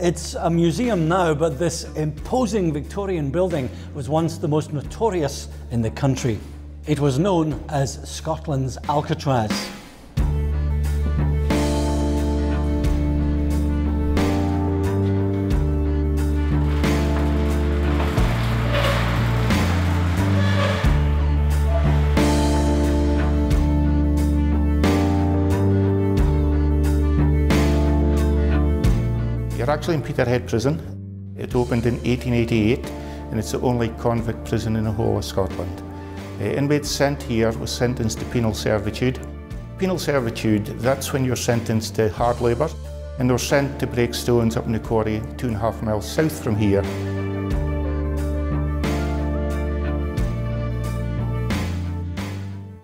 it's a museum now, but this imposing Victorian building was once the most notorious in the country. It was known as Scotland's Alcatraz. We're actually in Peterhead Prison. It opened in 1888 and it's the only convict prison in the whole of Scotland. Inmates sent here were sentenced to penal servitude. Penal servitude, that's when you're sentenced to hard labour, and they were sent to break stones up in the quarry 2.5 miles south from here.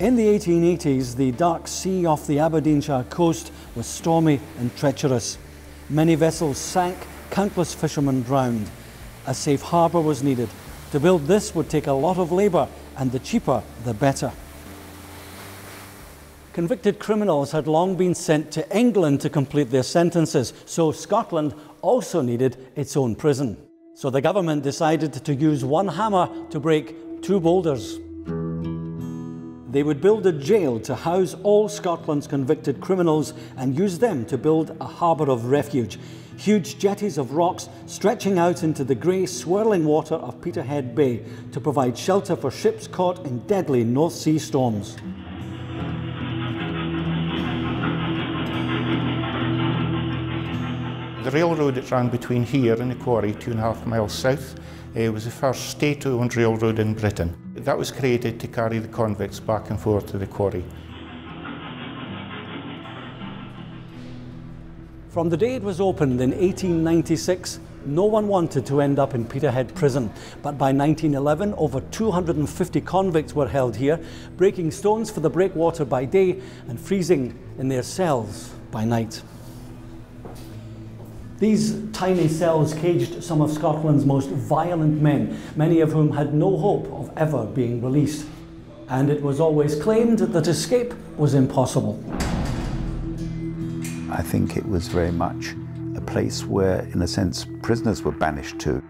In the 1880s, the dark sea off the Aberdeenshire coast was stormy and treacherous. Many vessels sank, countless fishermen drowned. A safe harbour was needed. To build this would take a lot of labour, and the cheaper the better. Convicted criminals had long been sent to England to complete their sentences, so Scotland also needed its own prison. So the government decided to use one hammer to break two boulders. They would build a jail to house all Scotland's convicted criminals and use them to build a harbour of refuge. Huge jetties of rocks stretching out into the grey, swirling water of Peterhead Bay to provide shelter for ships caught in deadly North Sea storms. The railroad that ran between here and the quarry, 2.5 miles south, was the first state-owned railroad in Britain. That was created to carry the convicts back and forth to the quarry. From the day it was opened in 1896, no one wanted to end up in Peterhead Prison. But by 1911, over 250 convicts were held here, breaking stones for the breakwater by day and freezing in their cells by night. These tiny cells caged some of Scotland's most violent men, many of whom had no hope of ever being released. And it was always claimed that escape was impossible. I think it was very much a place where, in a sense, prisoners were banished to.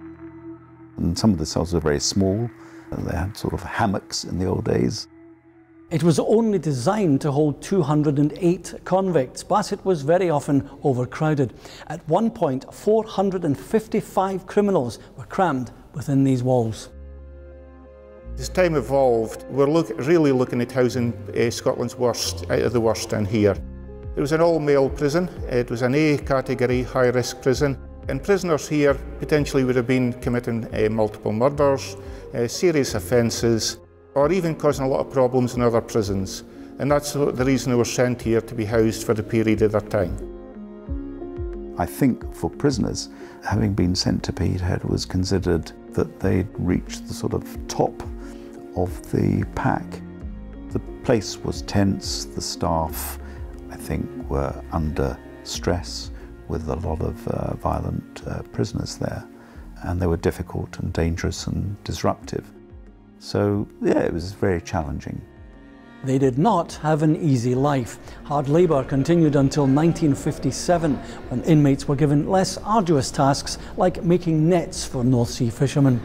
And some of the cells were very small, and they had sort of hammocks in the old days. It was only designed to hold 208 convicts, but it was very often overcrowded. At one point, 455 criminals were crammed within these walls. As time evolved, we're really looking at housing Scotland's worst out of the worst down here. It was an all-male prison. It was an A category, high-risk prison. And prisoners here potentially would have been committing multiple murders, serious offences, or even causing a lot of problems in other prisons. And that's the reason they were sent here to be housed for the period of their time. I think for prisoners, having been sent to Peterhead was considered that they'd reached the sort of top of the pack. The place was tense, the staff, I think, were under stress with a lot of violent prisoners there. And they were difficult and dangerous and disruptive. So, yeah, it was very challenging. They did not have an easy life. Hard labour continued until 1957, when inmates were given less arduous tasks, like making nets for North Sea fishermen.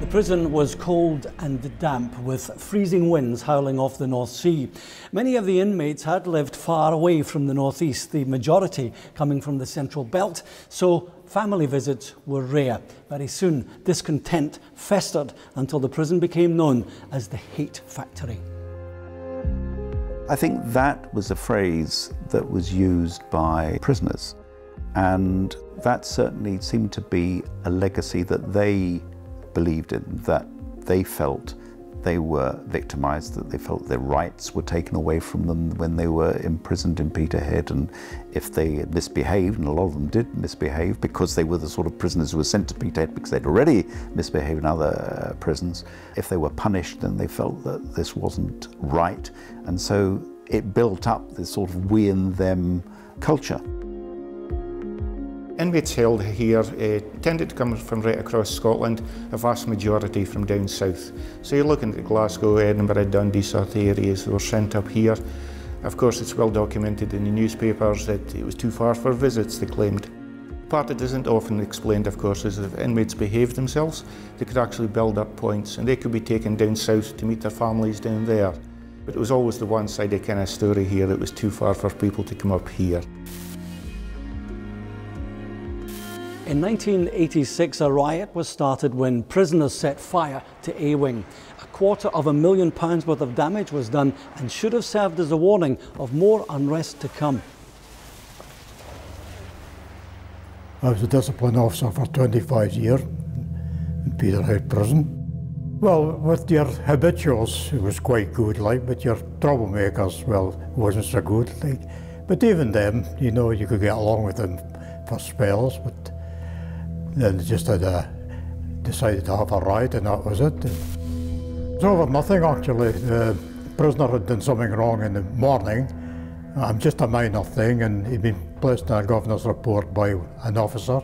The prison was cold and damp, with freezing winds howling off the North Sea. Many of the inmates had lived far away from the northeast, the majority coming from the central belt, so family visits were rare. Very soon, discontent festered until the prison became known as the Hate Factory. I think that was a phrase that was used by prisoners, and that certainly seemed to be a legacy that they believed in, that they felt they were victimised, that they felt their rights were taken away from them when they were imprisoned in Peterhead, and if they misbehaved, and a lot of them did misbehave because they were the sort of prisoners who were sent to Peterhead because they'd already misbehaved in other prisons, if they were punished then they felt that this wasn't right, and so it built up this sort of we and them culture. Inmates held here tended to come from right across Scotland, a vast majority from down south. So you're looking at Glasgow, Edinburgh, Dundee, sort of areas that were sent up here. Of course, it's well documented in the newspapers that it was too far for visits, they claimed. The part that isn't often explained, of course, is that if inmates behaved themselves, they could actually build up points and they could be taken down south to meet their families down there. But it was always the one-sided kind of story here that was too far for people to come up here. In 1986, a riot was started when prisoners set fire to A Wing. £250,000 worth of damage was done and should have served as a warning of more unrest to come. I was a discipline officer for 25 years in Peterhead Prison. Well, with your habituals, it was quite good, like, but your troublemakers, well, wasn't so good, like. But even them, you know, you could get along with them for spells, but then they just had decided to have a riot, and that was it. It was over nothing, actually. The prisoner had done something wrong in the morning, just a minor thing, and he'd been placed in a governor's report by an officer.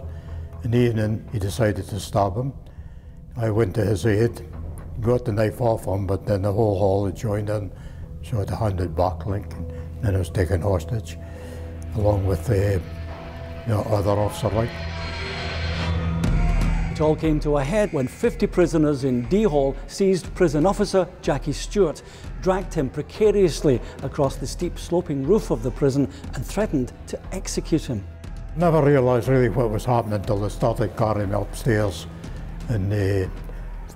In the evening, he decided to stab him. I went to his aid, got the knife off him, but then the whole hall had joined in, so I handed back, like, and then I was taken hostage, along with the other officer, like. It all came to a head when 50 prisoners in D Hall seized prison officer Jackie Stewart, dragged him precariously across the steep sloping roof of the prison and threatened to execute him. Never realised really what was happening until they started carrying him upstairs and they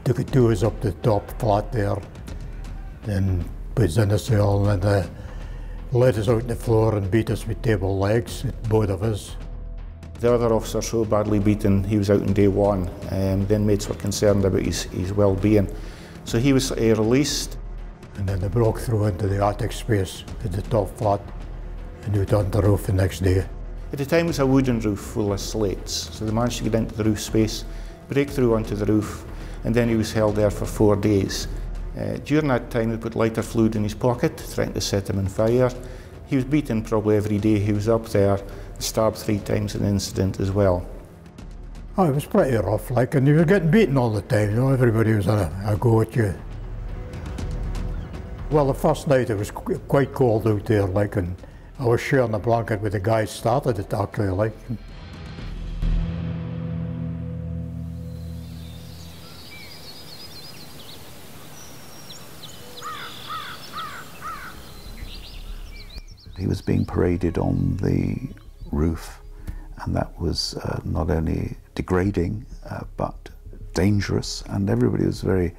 took it to us up the top flat there, then put us in the cell and let us out on the floor and beat us with table legs, both of us. The other officer so badly beaten, he was out on day one. The inmates were concerned about his well-being. So he was released. And then they broke through into the attic space at the top flat and out on the roof the next day. At the time it was a wooden roof full of slates. So they managed to get into the roof space, break through onto the roof, and then he was held there for 4 days. During that time they put lighter fluid in his pocket, threatened to set him on fire. He was beaten probably every day he was up there, stabbed 3 times in an incident as well. Oh, it was pretty rough, like, and he was getting beaten all the time, you know, everybody was on a go at you. Well, the first night it was quite cold out there, like, and I was sharing a blanket with the guy who started it, actually, like. He was being paraded on the roof, and that was not only degrading but dangerous, and everybody was very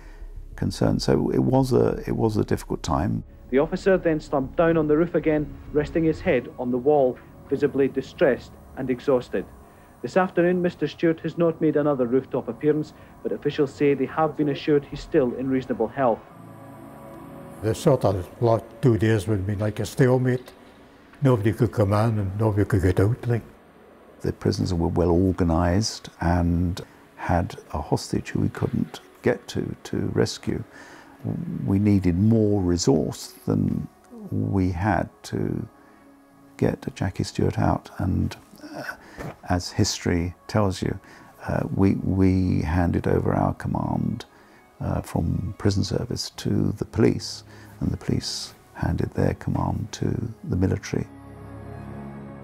concerned. So it was a difficult time. The officer then slumped down on the roof again, resting his head on the wall, visibly distressed and exhausted. This afternoon, Mr. Stewart has not made another rooftop appearance, but officials say they have been assured he's still in reasonable health. The sort of last 2 days would be like a stalemate. Nobody could come in and nobody could get out, like. The prisoners were well organised and had a hostage who we couldn't get to rescue. We needed more resource than we had to get Jackie Stewart out, and as history tells you, we handed over our command from prison service to the police, and the police handed their command to the military.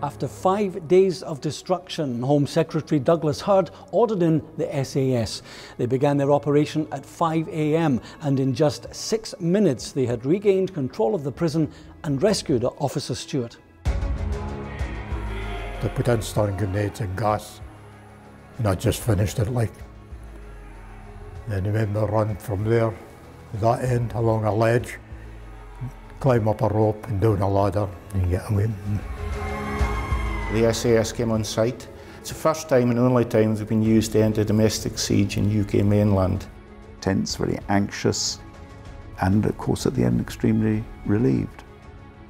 After 5 days of destruction, Home Secretary Douglas Hurd ordered in the SAS. They began their operation at 5 a.m. and in just 6 minutes they had regained control of the prison and rescued Officer Stewart. They put in stun grenades and gas, and I just finished it, like. And he made me run from there to that end along a ledge, climb up a rope and down a ladder and get away. The SAS came on site. It's the first time and only time they've been used to end a domestic siege in UK mainland. Tense, very anxious, and of course at the end extremely relieved.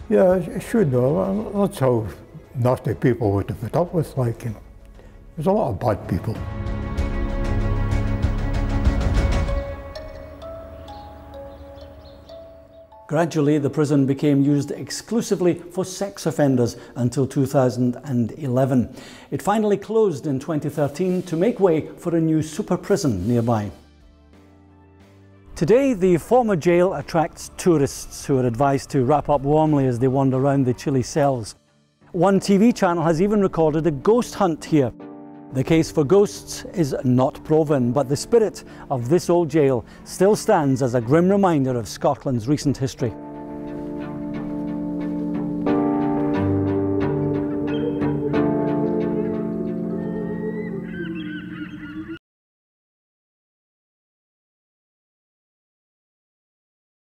Yeah, sure, no, that's how nasty people would have put up with, like. There's a lot of bad people. Gradually, the prison became used exclusively for sex offenders until 2011. It finally closed in 2013 to make way for a new super prison nearby. Today, the former jail attracts tourists who are advised to wrap up warmly as they wander around the chilly cells. One TV channel has even recorded a ghost hunt here. The case for ghosts is not proven, but the spirit of this old jail still stands as a grim reminder of Scotland's recent history.